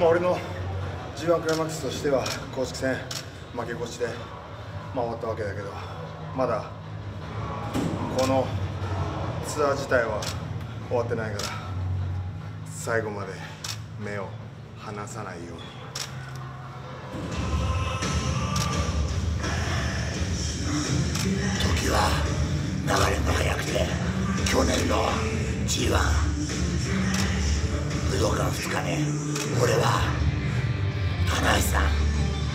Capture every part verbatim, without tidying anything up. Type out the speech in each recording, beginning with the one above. まあ、俺の ジーワン クライマックスとしては公式戦負け越しで、まあ、終わったわけだけど、まだこのツアー自体は終わってないから最後まで目を離さないように。時は流れも速くて去年の ジーワン 武道館ふつかめ、俺は棚橋さん、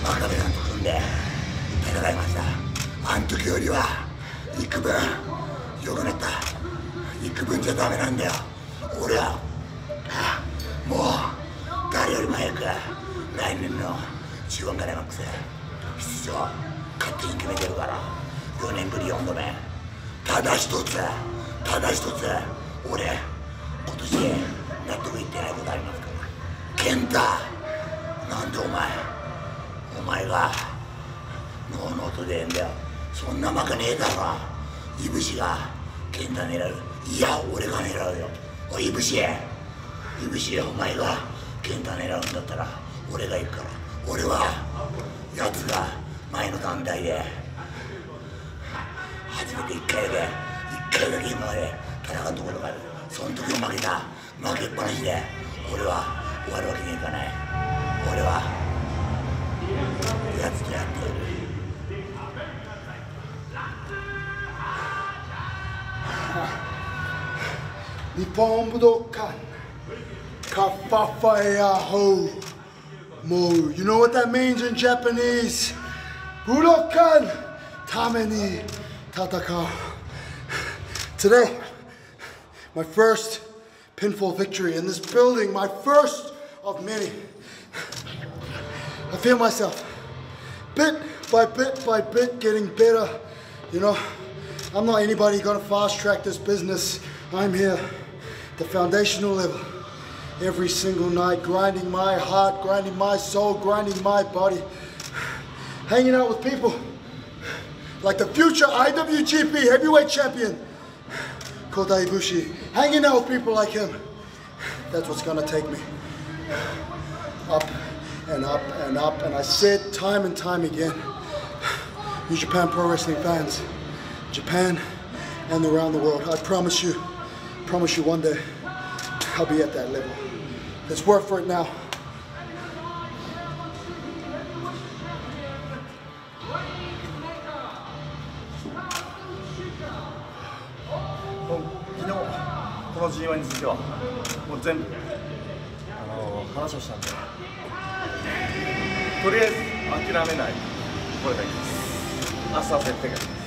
真壁さんと組んで戦いました。あの時よりは幾分良くなった。幾分じゃダメなんだよ。俺はもう誰よりも早く来年の ジーワン クライマックス出場勝手に決めてるから、よねんぶりよんどめ。ただ一つただ一つ俺今年納得いってないことありますから。健太、なんでお前お前がノーノーと出るんだよ。そんな負けねえだろ。いぶしが健太狙う。いや俺が狙うよ。おいいぶし、いぶし、お前が健太狙うんだったら俺が行くから。俺はやつが前の団体で初めていっかいでいっかいだけ今まで戦うところがある。その時も負けた。負けっぱなしで俺は終わるわけにいかない。俺はやつとやっている。日本武道館カッパファイヤーホー。もう You know what that means in Japanese。 武道館ために戦う。 Today my first pinfall victory in this building, my first of many. I feel myself bit by bit by bit getting better. You know, I'm not anybody gonna fast track this business. I'm here, the foundational level, every single night, grinding my heart, grinding my soul, grinding my body, hanging out with people like the future I W G P Heavyweight Champion Kota Ibushi, hanging out with people like him. That's what's gonna take me up and up and up. And I said time and time again, New Japan Pro Wrestling fans, Japan and around the world, I promise you, promise you one day I'll be at that level. Let's work for it now.ジーワン についてはもう全部あの話をしたんで、とりあえず諦めない、これだけです。明日は絶対勝ちます。